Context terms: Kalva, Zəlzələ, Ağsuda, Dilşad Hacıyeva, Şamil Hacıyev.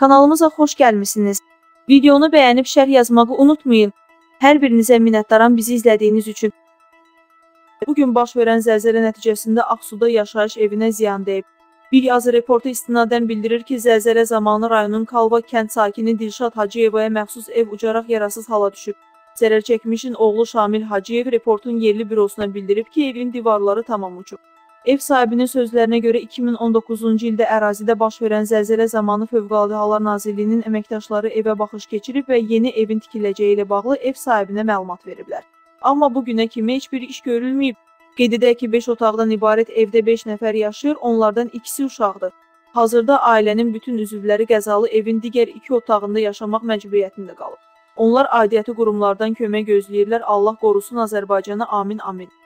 Kanalımıza xoş gəlmisiniz. Videonu bəyənib şərh yazmağı unutmayın. Hər birinizə minnətdaram bizi izlədiyiniz üçün. Bugün baş verən zəlzələ nəticəsində Ağsuda yaşayış evinə ziyan dəyib. Bir yazı reportu istinadən bildirir ki, zəlzələ zamanı rayonun Kalva kənd sakini Dilşad Hacıyevaya məxsus ev ucaraq yarasız hala düşüb. Zərər çəkmişin oğlu Şamil Hacıyev reportun yerli bürosuna bildirib ki, evin divarları tamam uçub. Ev sahibinin sözlerine göre 2019-cu ildə ərazidə baş verən zəlzələ zamanı Fövqəladə Hallar Nazirliyinin əməkdaşları evə baxış keçirib və yeni evin tikiləcəyi ilə bağlı ev sahibinə məlumat veriblər. Amma bugünə kimi heç bir iş görülməyib. Qeyd edək ki, 5 otaqdan ibarət evdə 5 nəfər yaşayır, onlardan ikisi uşaqdır. Hazırda ailənin bütün üzvləri qəzalı evin digər 2 otağında yaşamaq məcburiyyətində qalıb. Onlar aidiyyəti qurumlardan kömək gözləyirlər. Allah qorusun Azərbaycana, amin, amin.